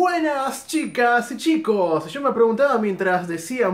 Buenas chicas y chicos, yo me preguntaba mientras decía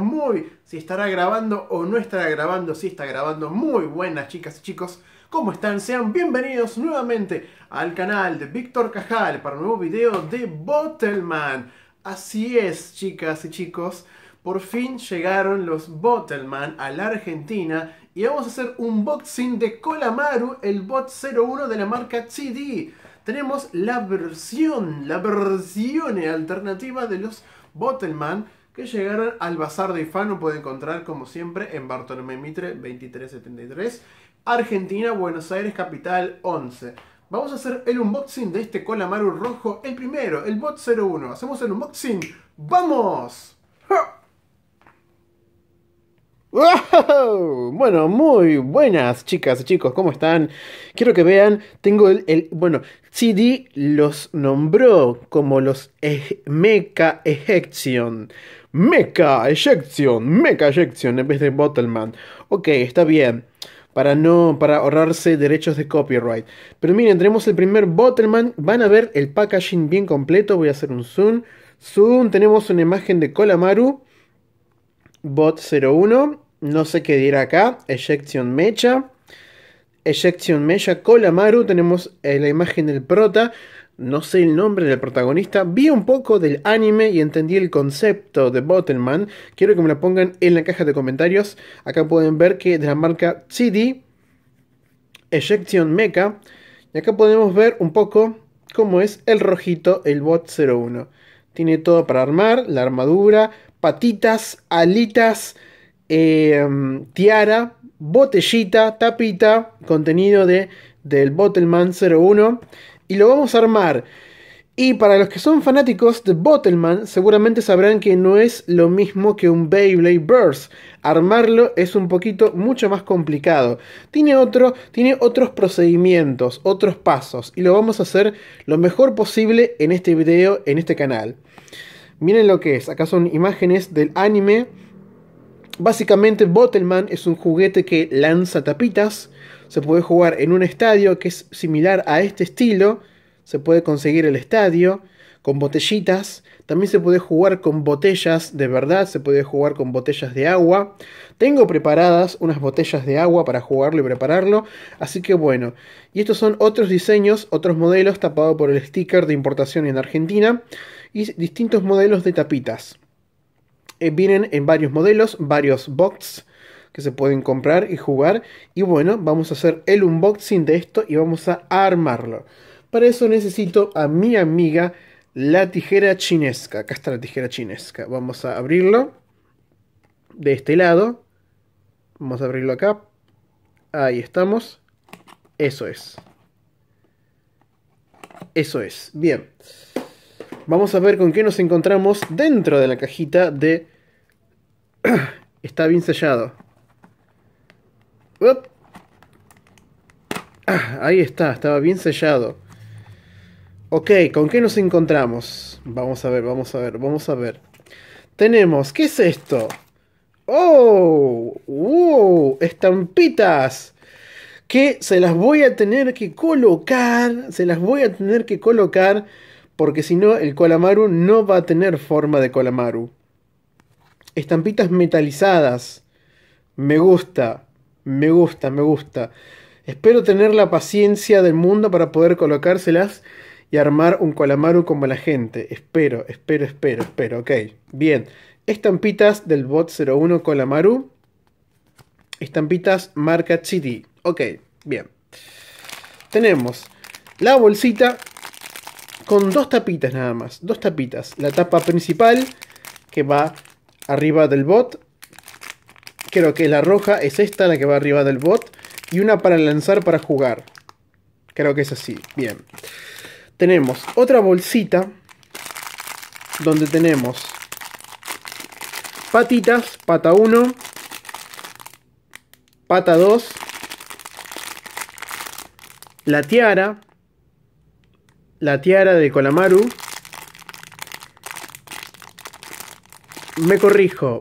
si estará grabando o no estará grabando, si está grabando. Muy buenas chicas y chicos, ¿cómo están? Sean bienvenidos nuevamente al canal de Víctor Cajal para un nuevo video de Bottleman. Así es chicas y chicos, por fin llegaron los Bottleman a la Argentina y vamos a hacer un unboxing de Colamaru, el bot 01 de la marca TD. Tenemos la versión alternativa de los Bottleman que llegaron al Bazar de Ifano. Pueden encontrar como siempre en Bartolomé Mitre 2373, Argentina, Buenos Aires, Capital 11. Vamos a hacer el unboxing de este Colamaru rojo, el primero, el bot 01. Hacemos el unboxing. ¡Vamos! ¡Wow! Bueno, muy buenas chicas y chicos, ¿cómo están? Quiero que vean, tengo bueno, CD los nombró como los Mecha Ejection. Mecha Ejection en vez de Bottleman. Ok, está bien. Para ahorrarse derechos de copyright. Pero miren, tenemos el primer Bottleman. Van a ver el packaging bien completo. Voy a hacer un zoom. Tenemos una imagen de Colamaru. Bot 01. No sé qué dirá acá. Ejection Mecha Colamaru. Tenemos la imagen del prota. No sé el nombre del protagonista. Vi un poco del anime y entendí el concepto de Bottleman. Quiero que me lo pongan en la caja de comentarios. Acá pueden ver que de la marca CD. Ejection Mecha. Y acá podemos ver un poco cómo es el rojito, el bot 01. Tiene todo para armar. La armadura. Patitas, alitas. Tiara, botellita, tapita, contenido del Bottleman 01, y lo vamos a armar. Y para los que son fanáticos de Bottleman, seguramente sabrán que no es lo mismo que un Beyblade Burst. Armarlo es un poquito mucho más complicado. Tiene otros procedimientos, otros pasos, y lo vamos a hacer lo mejor posible en este video, en este canal. Miren lo que es, acá son imágenes del anime. Básicamente Bottleman es un juguete que lanza tapitas. Se puede jugar en un estadio que es similar a este estilo. Se puede conseguir el estadio con botellitas. También se puede jugar con botellas de verdad. Se puede jugar con botellas de agua. Tengo preparadas unas botellas de agua para jugarlo y prepararlo. Así que bueno. Y estos son otros diseños, otros modelos tapados por el sticker de importación en Argentina. Y distintos modelos de tapitas. Vienen en varios modelos, varios box que se pueden comprar y jugar. Y bueno, vamos a hacer el unboxing de esto y vamos a armarlo. Para eso necesito a mi amiga la tijera chinesca. Acá está la tijera chinesca. Vamos a abrirlo de este lado. Vamos a abrirlo acá. Ahí estamos. Eso es. Eso es. Bien. Vamos a ver con qué nos encontramos dentro de la cajita de... Está bien sellado. ¡Op! Ah, ahí está, estaba bien sellado. Ok, ¿con qué nos encontramos? Vamos a ver. Tenemos, ¿qué es esto? ¡Oh! ¡Wow! ¡Estampitas! Que se las voy a tener que colocar. Porque si no, el Colamaru no va a tener forma de Colamaru. Estampitas metalizadas. Me gusta. Espero tener la paciencia del mundo para poder colocárselas y armar un Colamaru como la gente. Espero. Ok, bien. Estampitas del bot 01 Colamaru. Estampitas marca CD. Ok, bien. Tenemos la bolsita... con dos tapitas nada más, dos tapitas. La tapa principal que va arriba del bot. Creo que la roja es esta, la que va arriba del bot. Y una para lanzar para jugar. Creo que es así, bien. Tenemos otra bolsita donde tenemos patitas, pata 1, pata 2, la tiara. La tiara de Colamaru. Me corrijo.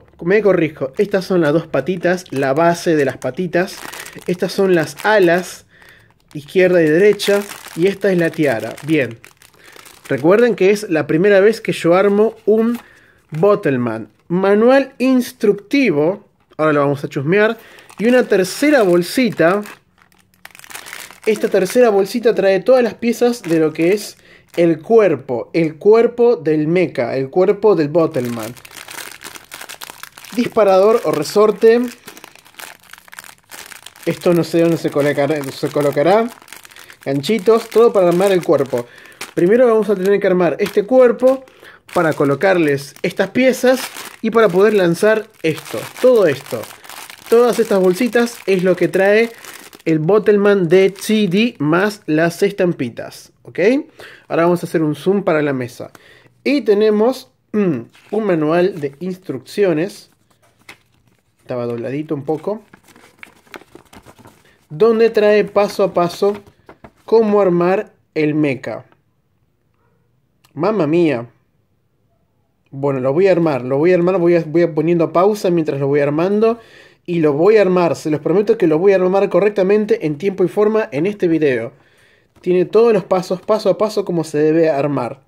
Estas son las dos patitas, la base de las patitas. Estas son las alas, izquierda y derecha. Y esta es la tiara. Bien. Recuerden que es la primera vez que yo armo un Bottleman. Manual instructivo, ahora lo vamos a chusmear. Y una tercera bolsita. Esta tercera bolsita trae todas las piezas de lo que es el cuerpo del mecha, el cuerpo del Bottleman. Disparador o resorte. Esto no sé dónde se colocará. Ganchitos, todo para armar el cuerpo. Primero vamos a tener que armar este cuerpo para colocarles estas piezas y para poder lanzar esto. Todo esto, todas estas bolsitas es lo que trae el Bottleman de CD más las estampitas. ¿Ok? Ahora vamos a hacer un zoom para la mesa. Y tenemos un manual de instrucciones. Estaba dobladito un poco. Donde trae paso a paso cómo armar el mecha. Mamma mía. Bueno, lo voy a armar, voy poniendo pausa mientras lo voy armando. Y lo voy a armar, se los prometo que lo voy a armar correctamente en tiempo y forma en este video. Tiene todos los pasos, paso a paso, como se debe armar.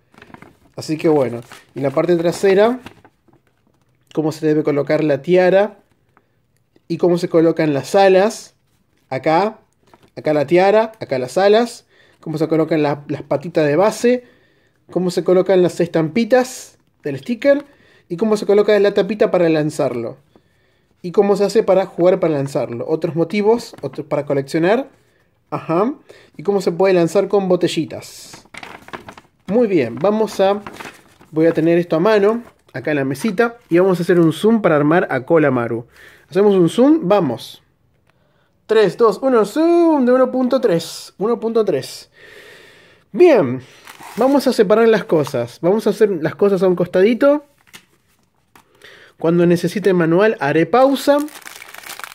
Así que bueno, en la parte trasera, cómo se debe colocar la tiara. Y cómo se colocan las alas. Acá, acá la tiara, acá las alas. Cómo se colocan las patitas de base. Cómo se colocan las estampitas del sticker. Y cómo se coloca la tapita para lanzarlo. Y cómo se hace para jugar, para lanzarlo. Otros motivos, otros para coleccionar. Ajá. Y cómo se puede lanzar con botellitas. Muy bien, vamos a... Voy a tener esto a mano, acá en la mesita. Y vamos a hacer un zoom para armar a Colamaru. Hacemos un zoom, vamos. 3, 2, 1, zoom de 1.3. 1.3. Bien, vamos a separar las cosas. Vamos a hacer las cosas a un costadito. Cuando necesite el manual haré pausa.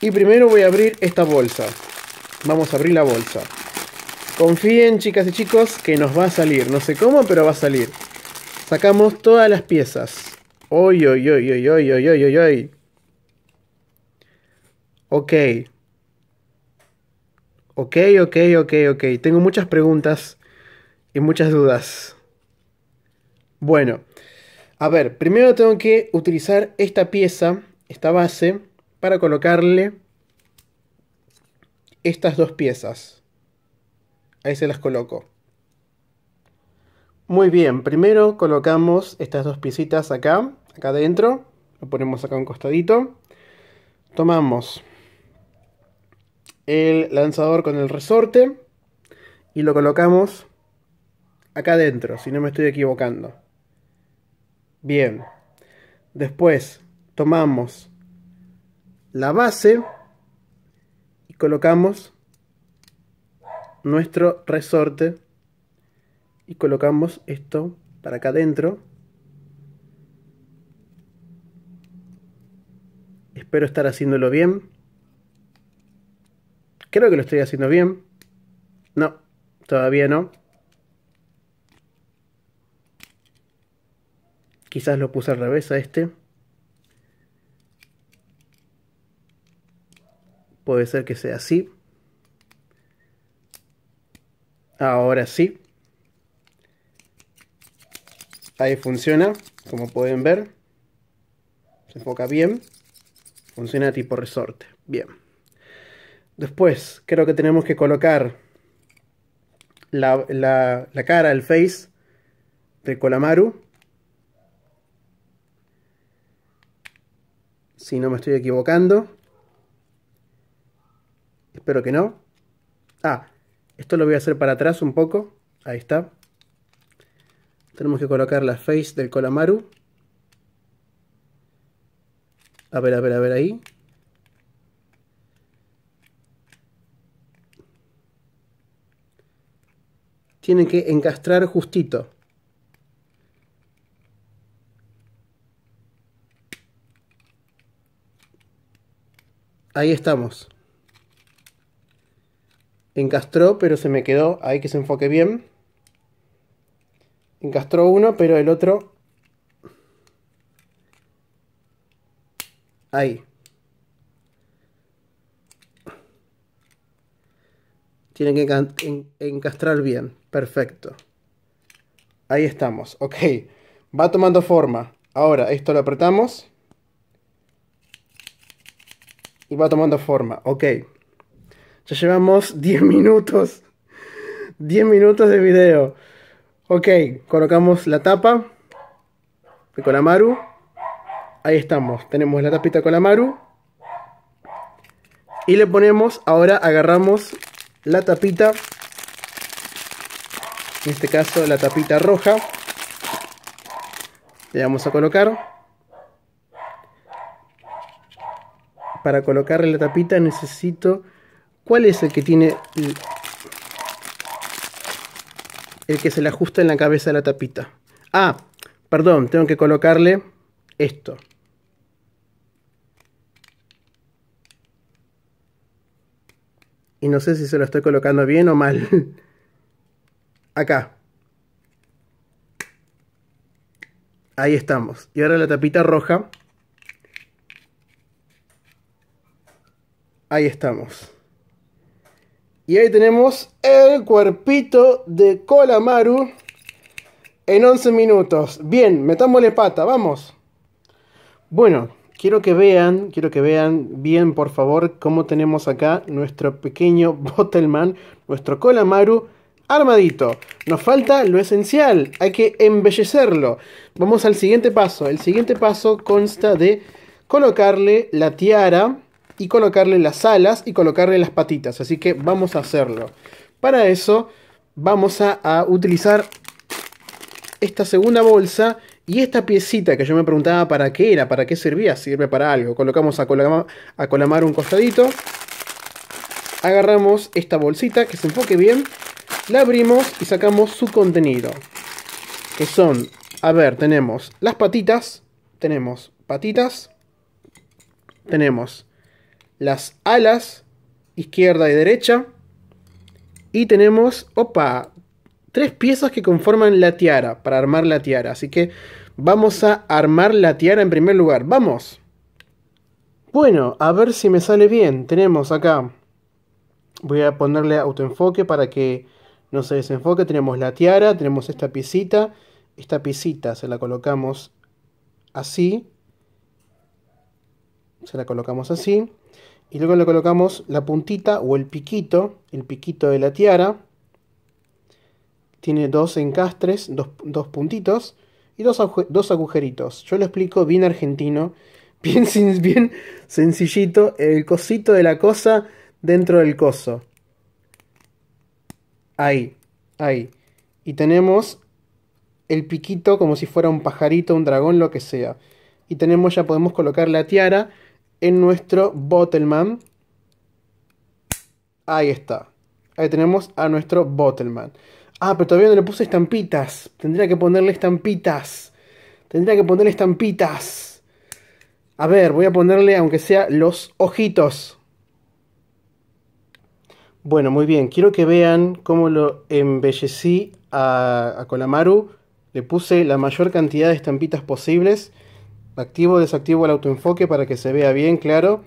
Y primero voy a abrir esta bolsa. Vamos a abrir la bolsa. Confíen, chicas y chicos, que nos va a salir. No sé cómo, pero va a salir. Sacamos todas las piezas. ¡Oy, oy, oy, oy, oy, oy, oy, oy! Ok. Ok, ok, ok, ok. Tengo muchas preguntas y muchas dudas. Bueno. A ver, primero tengo que utilizar esta pieza, esta base, para colocarle estas dos piezas. Ahí se las coloco. Muy bien, primero colocamos estas dos piecitas acá, acá adentro. Lo ponemos acá a un costadito. Tomamos el lanzador con el resorte y lo colocamos acá adentro, si no me estoy equivocando. Bien, después tomamos la base y colocamos nuestro resorte y colocamos esto para acá adentro. Espero estar haciéndolo bien. Creo que lo estoy haciendo bien. No, todavía no. Quizás lo puse al revés a este. Puede ser que sea así. Ahora sí. Ahí funciona, como pueden ver. Se enfoca bien. Funciona tipo resorte. Bien. Después, creo que tenemos que colocar la cara, el face de Colamaru. Si no me estoy equivocando. Espero que no. Ah, esto lo voy a hacer para atrás un poco. Ahí está. Tenemos que colocar la face del Colamaru. A ver ahí. Tienen que encastrar justito. Ahí estamos. Encastró, pero se me quedó. Ahí que se enfoque bien. Encastró uno, pero el otro... Ahí. Tienen que encastrar bien. Perfecto. Ahí estamos, ok. Va tomando forma. Ahora, esto lo apretamos. Y va tomando forma, ok. Ya llevamos 10 minutos. 10 minutos de video. Ok, colocamos la tapa de Colamaru. Ahí estamos, tenemos la tapita de Colamaru. Y le ponemos, ahora agarramos la tapita. En este caso la tapita roja. Le vamos a colocar. Para colocarle la tapita necesito... ¿Cuál es el que tiene... el que se le ajusta en la cabeza de la tapita? Ah, perdón, tengo que colocarle esto. Y no sé si se lo estoy colocando bien o mal. Acá. Ahí estamos. Y ahora la tapita roja. Ahí estamos. Y ahí tenemos el cuerpito de Colamaru en 11 minutos. Bien, metámosle pata, vamos. Bueno, quiero que vean bien, por favor, cómo tenemos acá nuestro pequeño Bottleman, nuestro Colamaru armadito. Nos falta lo esencial, hay que embellecerlo. Vamos al siguiente paso. El siguiente paso consta de colocarle la tiara. Y colocarle las alas y colocarle las patitas. Así que vamos a hacerlo. Para eso vamos a utilizar esta segunda bolsa. Y esta piecita que yo me preguntaba para qué era, para qué servía. Sirve para algo. Colocamos a Colamaru un costadito. Agarramos esta bolsita que se enfoque bien. La abrimos y sacamos su contenido. Que son, a ver, tenemos las patitas. Tenemos patitas. Tenemos... las alas, izquierda y derecha. Y tenemos, opa, 3 piezas que conforman la tiara, para armar la tiara. Así que vamos a armar la tiara en primer lugar. ¡Vamos! Bueno, a ver si me sale bien. Tenemos acá, voy a ponerle autoenfoque para que no se desenfoque. Tenemos la tiara, tenemos esta piecita. Esta piecita se la colocamos así. Se la colocamos así. Y luego le colocamos la puntita o el piquito de la tiara. Tiene 2 encastres, dos puntitos y dos agujeritos. Yo lo explico bien argentino, bien sencillito, el cosito de la cosa dentro del coso. Ahí, ahí. Y tenemos el piquito como si fuera un pajarito, un dragón, lo que sea. Y tenemos, ya podemos colocar la tiara en nuestro Bottleman. Ahí está. Ahí tenemos a nuestro Bottleman. Ah, pero todavía no le puse estampitas. Tendría que ponerle estampitas. Tendría que ponerle estampitas. A ver, voy a ponerle aunque sea los ojitos. Bueno, muy bien. Quiero que vean cómo lo embellecí a Colamaru. Le puse la mayor cantidad de estampitas posibles. Activo o desactivo el autoenfoque para que se vea bien, claro.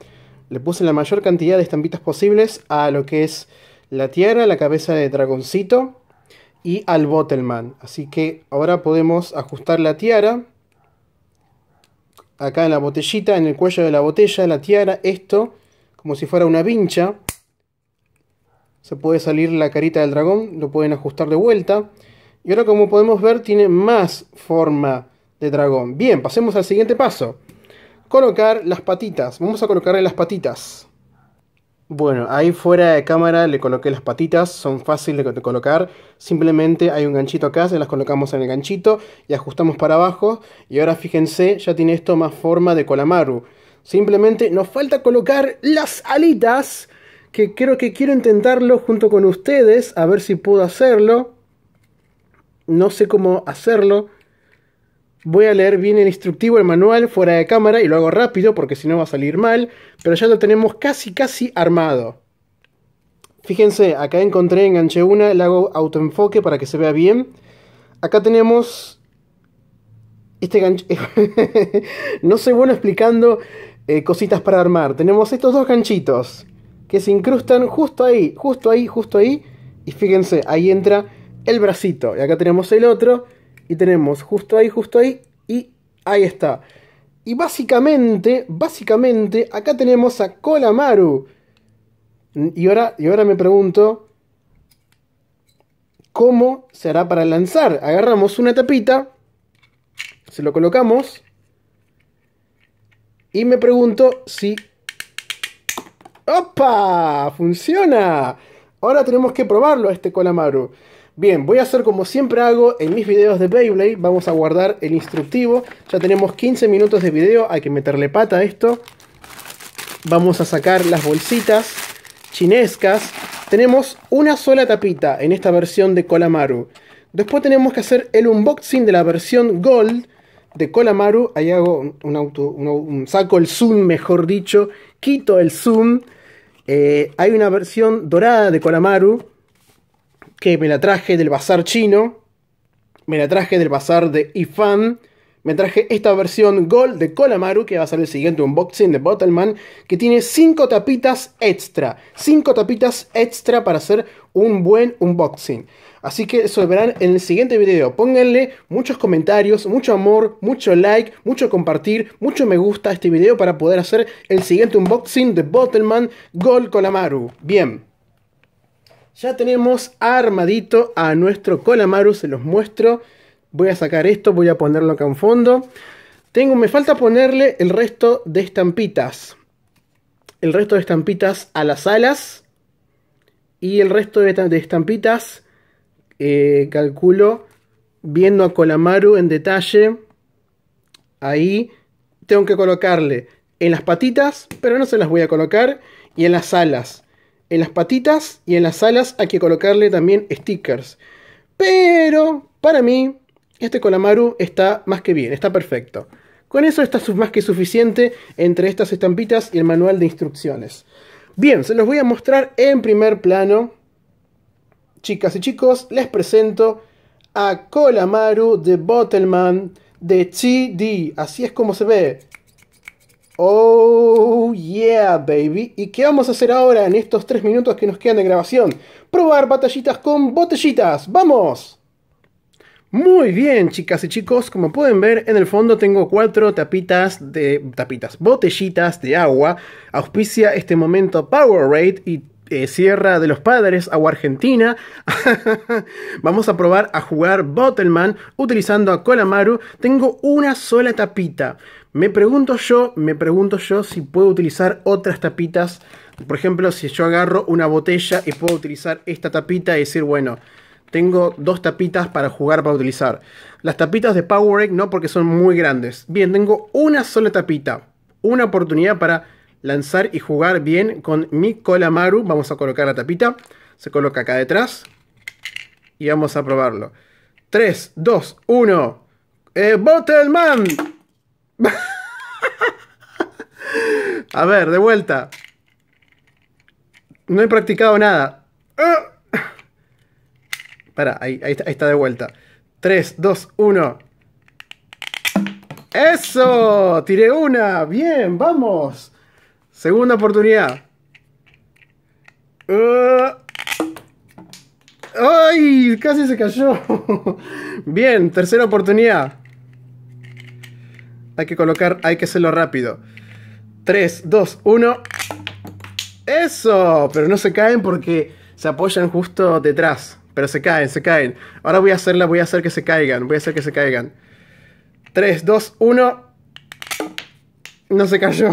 Le puse la mayor cantidad de estampitas posibles a lo que es la tiara, la cabeza de dragoncito y al Bottleman. Así que ahora podemos ajustar la tiara. Acá en la botellita, en el cuello de la botella, la tiara, esto, como si fuera una vincha. Se puede salir la carita del dragón, lo pueden ajustar de vuelta. Y ahora, como podemos ver, tiene más forma de dragón. Bien, pasemos al siguiente paso. Colocar las patitas. Vamos a colocarle las patitas. Bueno, ahí fuera de cámara le coloqué las patitas. Son fáciles de colocar. Simplemente hay un ganchito acá. Se las colocamos en el ganchito. Y ajustamos para abajo. Y ahora fíjense, ya tiene esto más forma de Colamaru. Simplemente nos falta colocar las alitas. Que creo que quiero intentarlo junto con ustedes. A ver si puedo hacerlo. No sé cómo hacerlo. Voy a leer bien el instructivo, el manual, fuera de cámara, y lo hago rápido porque si no va a salir mal. Pero ya lo tenemos casi armado. Fíjense, acá encontré, enganché una, le hago autoenfoque para que se vea bien. Acá tenemos... este gancho... no soy bueno explicando cositas para armar. Tenemos estos dos ganchitos que se incrustan justo ahí. Y fíjense, ahí entra el bracito. Y acá tenemos el otro... y tenemos justo ahí, y ahí está. Y básicamente, acá tenemos a Colamaru. Y ahora me pregunto, ¿cómo será para lanzar? Agarramos una tapita, se lo colocamos, y me pregunto si... ¡Opa! ¡Funciona! Ahora tenemos que probarlo a este Colamaru. Bien, voy a hacer como siempre hago en mis videos de Beyblade. Vamos a guardar el instructivo. Ya tenemos 15 minutos de video. Hay que meterle pata a esto. Vamos a sacar las bolsitas chinescas. Tenemos una sola tapita en esta versión de Colamaru. Después tenemos que hacer el unboxing de la versión Gold de Colamaru. Ahí hago saco el zoom, mejor dicho. Quito el zoom. Hay una versión dorada de Colamaru que me la traje del bazar chino, me la traje del bazar de Ifano, me traje esta versión Gold de Colamaru, que va a ser el siguiente unboxing de Bottleman, que tiene 5 tapitas extra, 5 tapitas extra para hacer un buen unboxing. Así que eso lo verán en el siguiente video. Pónganle muchos comentarios, mucho amor, mucho like, mucho compartir, mucho me gusta a este video para poder hacer el siguiente unboxing de Bottleman Gold Colamaru. Bien. Ya tenemos armadito a nuestro Colamaru, se los muestro. Voy a sacar esto, voy a ponerlo acá en fondo. Me falta ponerle el resto de estampitas. El resto de estampitas a las alas. Y el resto de estampitas, calculo, viendo a Colamaru en detalle. Ahí tengo que colocarle en las patitas, pero no se las voy a colocar. Y en las alas. En las patitas y en las alas hay que colocarle también stickers. Pero para mí este Colamaru está más que bien, está perfecto. Con eso está más que suficiente entre estas estampitas y el manual de instrucciones. Bien, se los voy a mostrar en primer plano. Chicas y chicos, les presento a Colamaru de Bottleman de TD. Así es como se ve. Oh yeah, baby. ¿Y qué vamos a hacer ahora en estos 3 minutos que nos quedan de grabación? Probar batallitas con botellitas. ¡Vamos! Muy bien, chicas y chicos. Como pueden ver, en el fondo tengo 4 botellitas de agua. Auspicia este momento Powerade y Sierra de los Padres, agua argentina. Vamos a probar a jugar Bottleman utilizando a Colamaru. Tengo una sola tapita. Me pregunto yo si puedo utilizar otras tapitas. Por ejemplo, si yo agarro una botella y puedo utilizar esta tapita y decir, bueno, tengo 2 tapitas para jugar, para utilizar. Las tapitas de Powerade no, porque son muy grandes. Bien, tengo una sola tapita. Una oportunidad para lanzar y jugar bien con mi Colamaru. Vamos a colocar la tapita. Se coloca acá detrás. Y vamos a probarlo. 3, 2, 1. ¡Bottleman! A ver, de vuelta. No he practicado nada. Pará, ahí está de vuelta. 3, 2, 1. ¡Eso! Tiré una. Bien, vamos. Segunda oportunidad. ¡Ay! Casi se cayó. Bien, tercera oportunidad. Hay que colocar, hay que hacerlo rápido. 3, 2, 1. ¡Eso! Pero no se caen porque se apoyan justo detrás. Pero se caen, se caen. Ahora voy a hacer que se caigan. 3, 2, 1. No se cayó.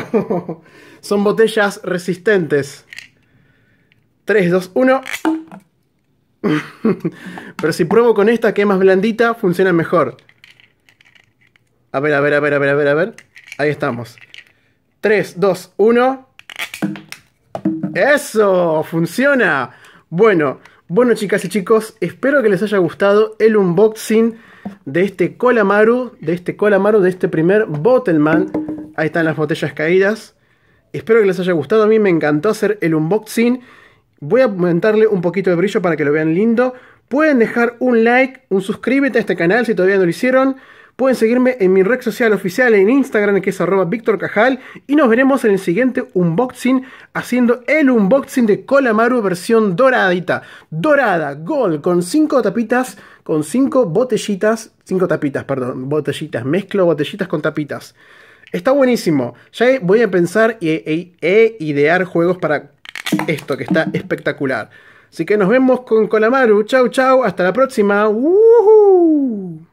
Son botellas resistentes. 3, 2, 1. Pero si pruebo con esta, que es más blandita, funciona mejor. A ver. Ahí estamos. 3, 2, 1. ¡Eso! ¡Funciona! Bueno, chicas y chicos, espero que les haya gustado el unboxing de este Colamaru, de este primer Bottleman. Ahí están las botellas caídas. Espero que les haya gustado, a mí me encantó hacer el unboxing. Voy a aumentarle un poquito de brillo para que lo vean lindo. Pueden dejar un like, un suscríbete a este canal si todavía no lo hicieron. Pueden seguirme en mi red social oficial en Instagram, que es @VíctorCajal. Y nos veremos en el siguiente unboxing, haciendo el unboxing de Colamaru versión doradita. Dorada, Gold, con 5 tapitas con 5 botellitas, 5 tapitas, perdón, botellitas, mezclo botellitas con tapitas. Está buenísimo. Ya voy a pensar e idear juegos para esto, que está espectacular. Así que nos vemos con Colamaru. Chau, chau. Hasta la próxima. ¡Woohoo!